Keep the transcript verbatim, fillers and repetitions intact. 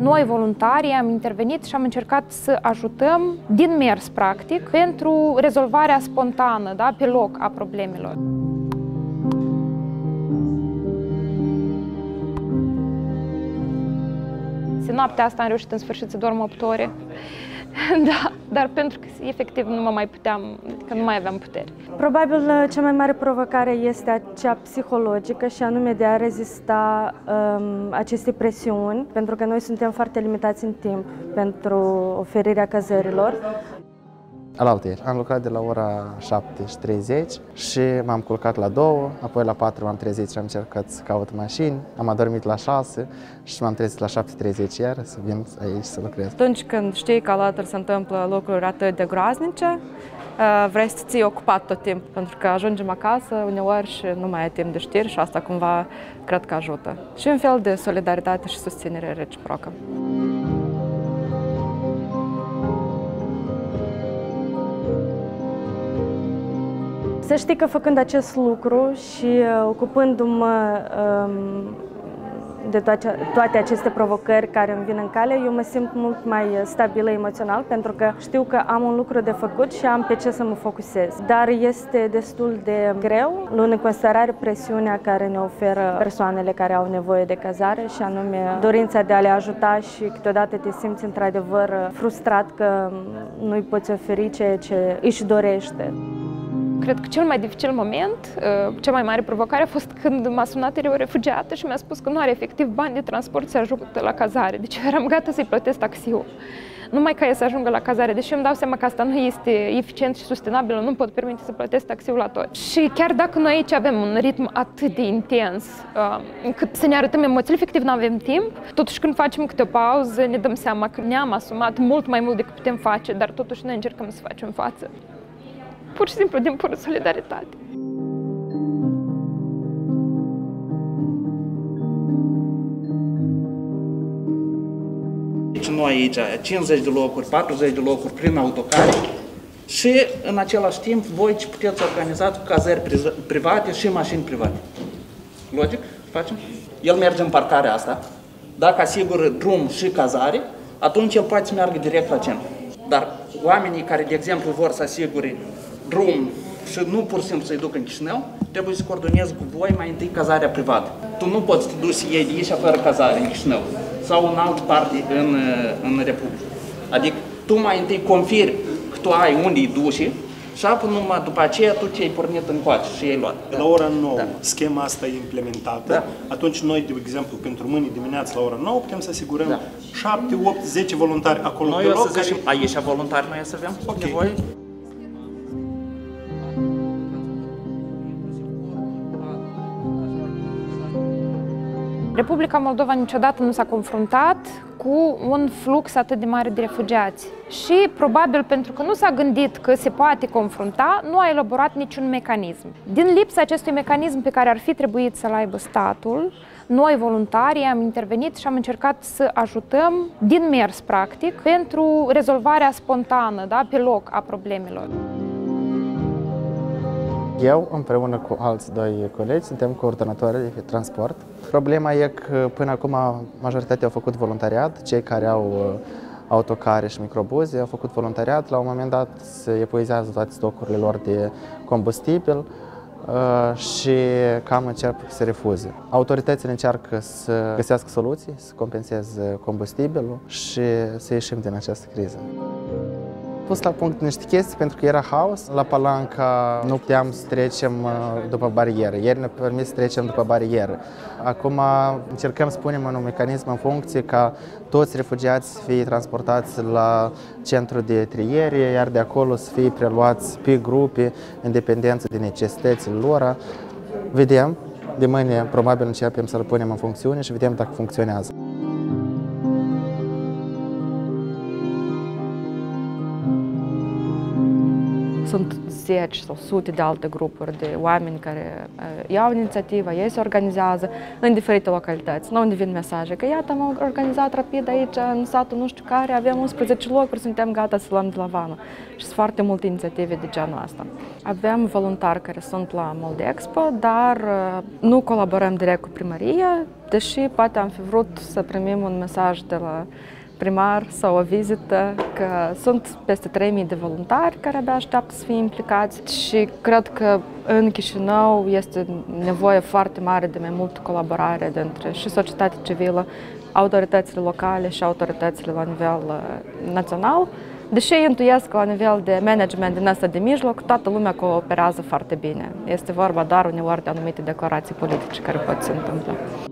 Noi, voluntarii, am intervenit și am încercat să ajutăm din mers, practic, pentru rezolvarea spontană, da, pe loc a problemelor. Noaptea asta am reușit în sfârșit să dorm opt ore, da, dar pentru că efectiv nu mă mai puteam, că nu mai aveam putere. Probabil cea mai mare provocare este cea psihologică și anume de a rezista um, aceste presiuni, pentru că noi suntem foarte limitați în timp pentru oferirea cazărilor. Alaltăieri am lucrat de la ora șapte și treizeci și m-am culcat la două, apoi la patru m-am trezit și am încercat să caut mașini, am adormit la șase și m-am trezit la șapte și treizeci iar să vin aici să lucrez. Atunci când știi că alături se întâmplă lucruri atât de groaznice, vrei să ții ocupat tot timpul, pentru că ajungem acasă uneori și nu mai ai timp de știri și asta cumva cred că ajută. Și un fel de solidaritate și susținere reciprocă. Să știi că făcând acest lucru și ocupându-mă de toate aceste provocări care îmi vin în cale, eu mă simt mult mai stabilă emoțional, pentru că știu că am un lucru de făcut și am pe ce să mă focusez. Dar este destul de greu, luând în considerare presiunea care ne oferă persoanele care au nevoie de cazare și anume dorința de a le ajuta și câteodată te simți într-adevăr frustrat că nu-i poți oferi ceea ce își dorește. Cred că cel mai dificil moment, cea mai mare provocare a fost când m-a sunat o refugiată și mi-a spus că nu are efectiv bani de transport să ajungă la cazare. Deci eram gata să-i plătesc taxiul, numai ca ea să ajungă la cazare. Deși îmi dau seama că asta nu este eficient și sustenabil, nu pot permite să plătesc taxiul la tot. Și chiar dacă noi aici avem un ritm atât de intens, încât să ne arătăm emoțiile, efectiv nu avem timp, totuși când facem câte o pauză ne dăm seama că ne-am asumat mult mai mult decât putem face, dar totuși noi încercăm să facem față. Pur și simplu din pură solidaritate. Deci noi aici cincizeci de locuri, patruzeci de locuri prin autocare și în același timp voi ce puteți organiza cu cazări private și mașini private. Logic? Facem? El merge în parcarea asta. Dacă asigură drum și cazare, atunci el poate să meargă direct la centru. Dar oamenii care, de exemplu, vor să asigure drum și nu pur și simplu să-i duc în Chișinău, trebuie să coordonezi cu voi mai întâi cazarea privată. Tu nu poți să te duci să iei de aici fără cazare în Chișinău sau în altă parte în, în Republică. Adică tu mai întâi confirmi că tu ai unde-i duci și apoi numai după aceea tu ți-ai pornit în coace și ai luat. La ora nouă da. Schema asta e implementată, da. Atunci noi, de exemplu, pentru mâine dimineață la ora nouă putem să asigurăm da. șapte, opt, zece voluntari acolo noi pe loc. Să zicem, care... aici voluntari noi o să avem okay. Nevoie. Republica Moldova niciodată nu s-a confruntat cu un flux atât de mare de refugiați și probabil pentru că nu s-a gândit că se poate confrunta, nu a elaborat niciun mecanism. Din lipsa acestui mecanism pe care ar fi trebuit să-l aibă statul, noi, voluntarii, am intervenit și am încercat să ajutăm din mers, practic, pentru rezolvarea spontană, da, pe loc a problemelor. Eu, împreună cu alți doi colegi, suntem coordonatori de transport. Problema e că până acum majoritatea au făcut voluntariat, cei care au autocare și microbuze au făcut voluntariat, la un moment dat se epuizează toate stocurile lor de combustibil și cam încep să refuze. Autoritățile încearcă să găsească soluții, să compenseze combustibilul și să ieșim din această criză. Am pus la punct niște chestii pentru că era haos. La Palanca nu puteam să trecem după barieră. Ieri ne-a permis să trecem după barieră. Acum încercăm să punem un mecanism în funcție ca toți refugiați să fie transportați la centru de triere, iar de acolo să fie preluați pe grupe, în dependență de necesitățile lor. Vedem, de mâine probabil începem să-l punem în funcțiune și vedem dacă funcționează. Sunt zeci sau sute de alte grupuri de oameni care iau inițiativa, ei se organizează în diferite localități. Nu unde vin mesaje că iată, am organizat rapid aici, în satul nu știu care, avem unsprezece locuri, suntem gata să luăm de la vamă. Și sunt foarte multe inițiative de genul ăsta. Avem voluntari care sunt la Moldexpo, dar nu colaborăm direct cu primăria, deși poate am fi vrut să primim un mesaj de la primar sau o vizită, că sunt peste trei mii de voluntari care abia așteaptă să fie implicați și cred că în Chișinău este nevoie foarte mare de mai multă colaborare dintre și societatea civilă, autoritățile locale și autoritățile la nivel național. Deși intuiesc că la nivel de management din asta de mijloc, toată lumea cooperează foarte bine. Este vorba doar uneori de anumite declarații politice care pot se întâmpla.